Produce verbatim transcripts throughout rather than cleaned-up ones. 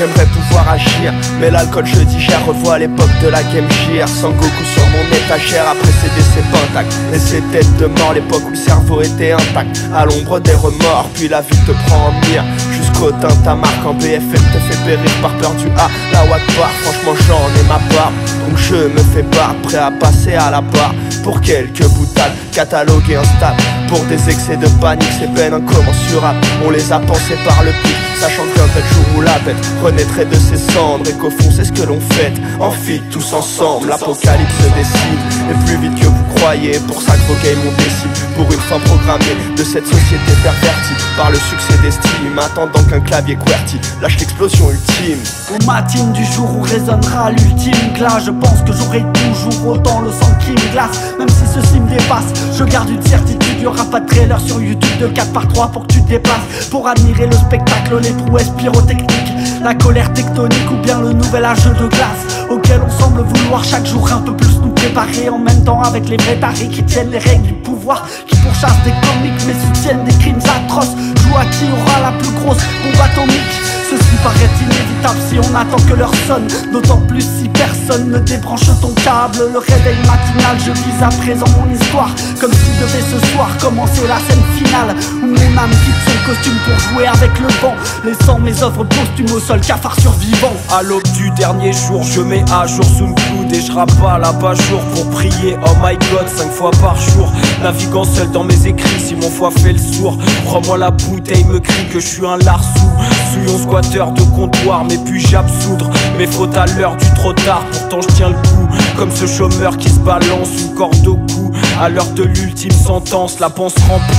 j'aimerais pouvoir agir, mais l'alcool je digère. Revois à l'époque de la Game Gear, sans Goku sur mon étagère. A précédé ses pentacles et ses têtes de mort, l'époque où le cerveau était intact, à l'ombre des remords. Puis la vie te prend en mire, jusqu'au teint ta marque. En B F M te fait périr par peur du A, la Wakbar. Franchement j'en ai ma part, donc je me fais part, prêt à passer à la barre pour quelques boutades, cataloguées instables. Pour des excès de panique, ces peines incommensurables, on les a pensées par le pic, sachant qu'un tel jour où la bête renaîtrait de ses cendres, et qu'au fond c'est ce que l'on fête, en file tous ensemble. L'apocalypse se décide, et plus vite que vous croyez, pour ça que vos games on décide, pour une fin programmée de cette société pervertie par le succès d'estime, attendant qu'un clavier QWERTY lâche l'explosion ultime. Au matin du jour où résonnera l'ultime clash, je pense que j'aurai toujours autant le sang qui me glace. Même si ceci me dépasse, je garde une certitude, y'aura pas de trailer sur YouTube de quatre par trois pour que tu te dépasses. Pour admirer le spectacle, les prouesses pyrotechniques, la colère tectonique ou bien le nouvel âge de glace, auquel on semble vouloir chaque jour un peu plus nous préparer. En même temps avec les vrais tarés qui tiennent les règles du pouvoir, qui pourchassent des comiques mais soutiennent des crimes atroces. Joue à qui aura la plus grosse bombe atomique. Ceci paraît inévitable si on attend que l'heure sonne, d'autant plus si personne ne débranche ton câble. Le réveil matinal, je vise à présent mon histoire, comme si devait ce soir commencer la scène finale, où mon âme quitte son costume pour jouer avec le vent, laissant mes œuvres posthumes au sol, cafard survivant. À l'aube du dernier jour, je mets à jour sous le coude, et je rabats la bajour pour prier, oh my god, cinq fois par jour. Naviguant seul dans mes écrits, si mon foie fait le sourd, prends-moi la bouteille, me crie que je suis un larsou. Souillon squatteur de comptoir, mais puis j'absoudre mes fautes à l'heure du trop tard. Pourtant je tiens le coup, comme ce chômeur qui se balance une corde au cou. À l'heure de l'ultime sentence, la panse remplie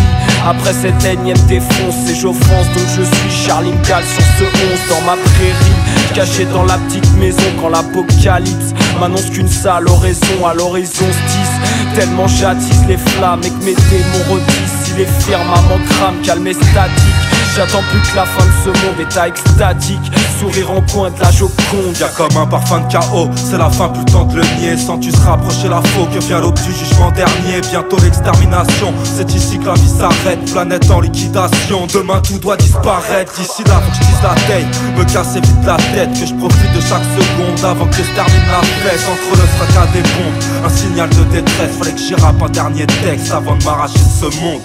après cette énième défonce, et j'offense. Donc je suis Charline Gall sur ce onze, dans ma prairie, caché dans la petite maison, quand l'apocalypse m'annonce qu'une sale oraison à l'horizon se tisse. Tellement j'attise les flammes et que mes démons retissent. Si les firmaments crament, calme et statique, j'attends plus que la fin de ce monde, état extatique, sourire en coin de la Joconde. Y'a comme un parfum de chaos, c'est la fin, plus le temps de le nier. Sans tu se rapprocher la faux, que vient l'aube du jugement dernier. Bientôt l'extermination, c'est ici que la vie s'arrête, planète en liquidation, demain tout doit disparaître. D'ici là, faut que je dise la taille, me casser vite la tête, que je profite de chaque seconde avant que je termine la fête. Entre le fracas des bombes, un signal de détresse, fallait que j'y rappe un dernier texte avant de m'arracher de ce monde.